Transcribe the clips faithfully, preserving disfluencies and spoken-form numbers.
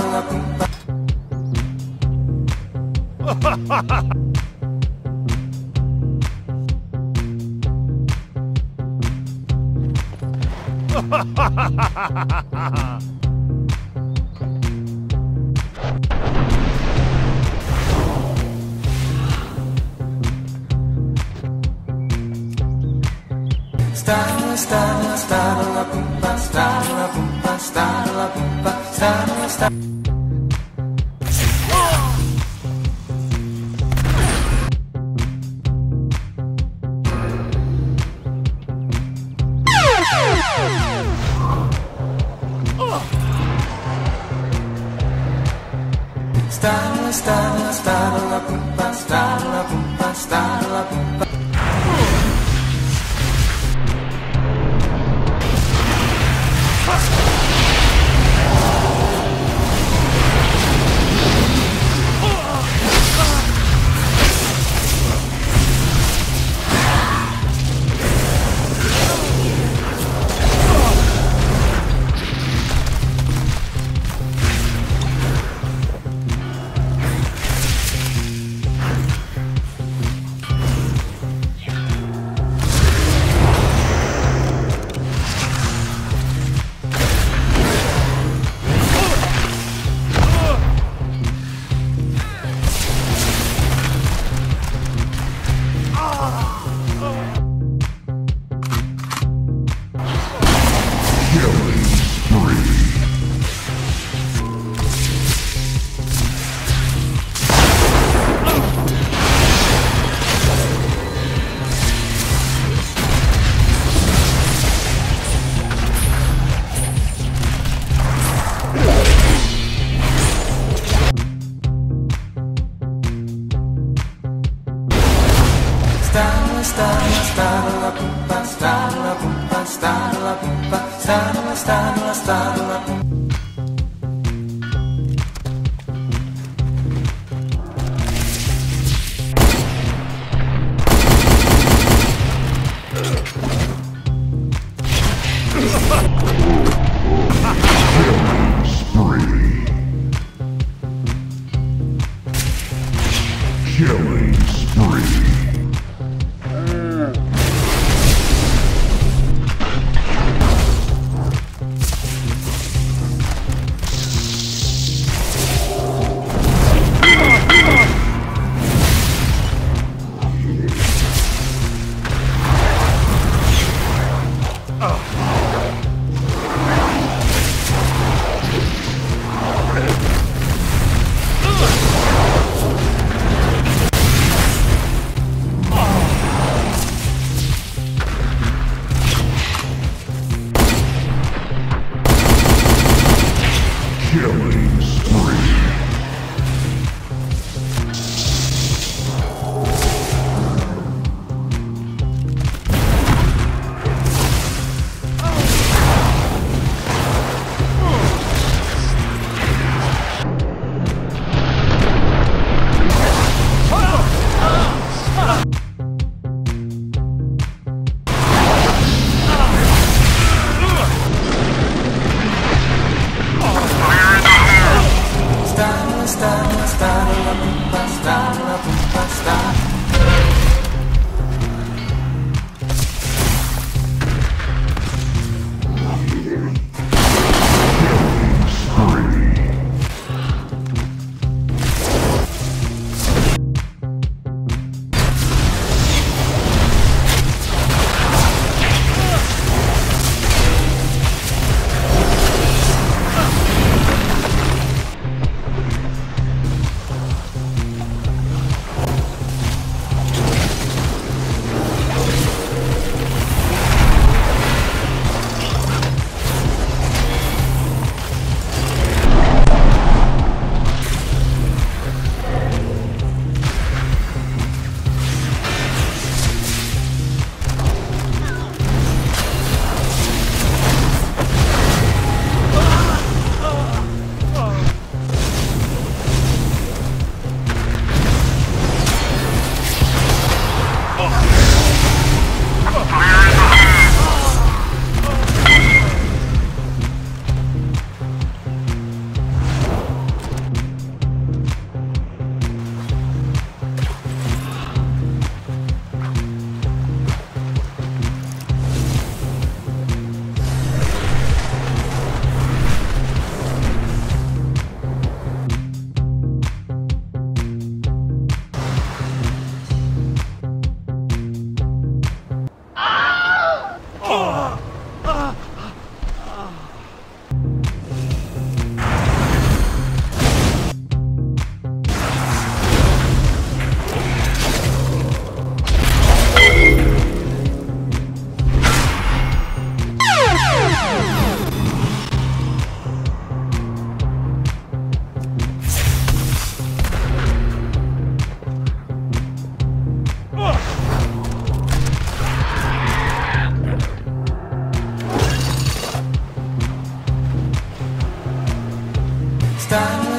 Stalla, stalla, stalla, pumpa, stalla, pumpa, stalla, pumpa, stalla, stalla. Stalla, stalla, stalla, pumpa, stalla, pumpa, stalla, pumpa.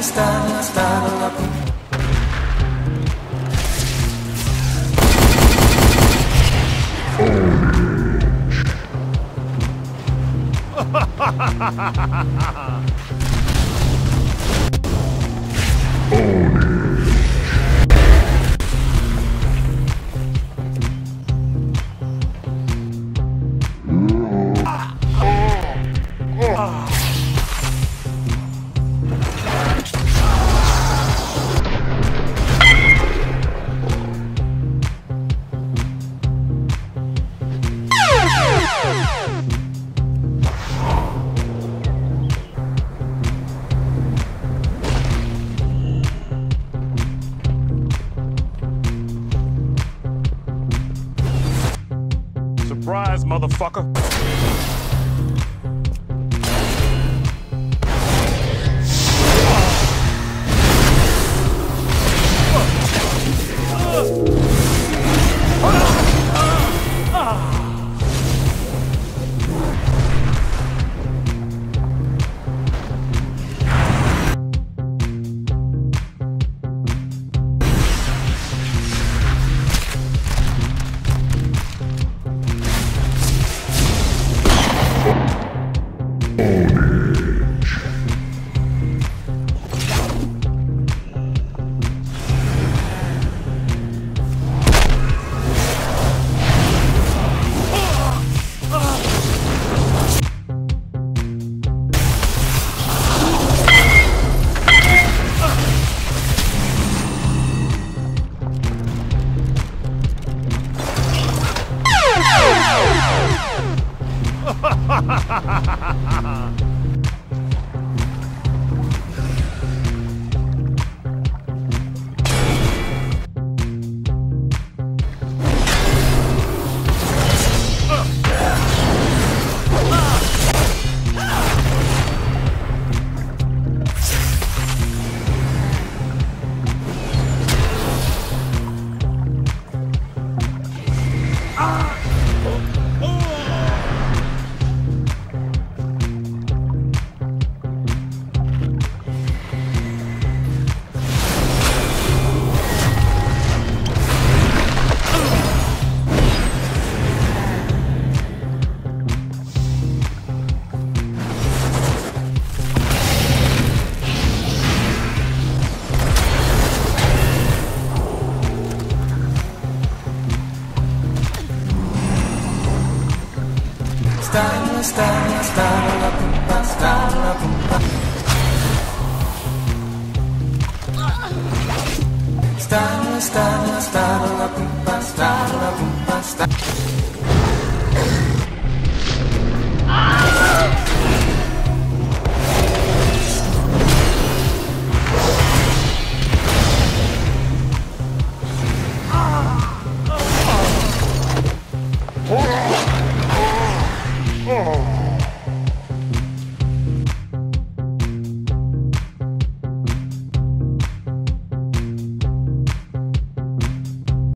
stanno, stanno la puttana. Surprise, motherfucker. Stanno, stanno, stanno la pupa, stanno la pupa. Stanno, stanno, stanno la pupa, stanno la pupa, stanno. Oh.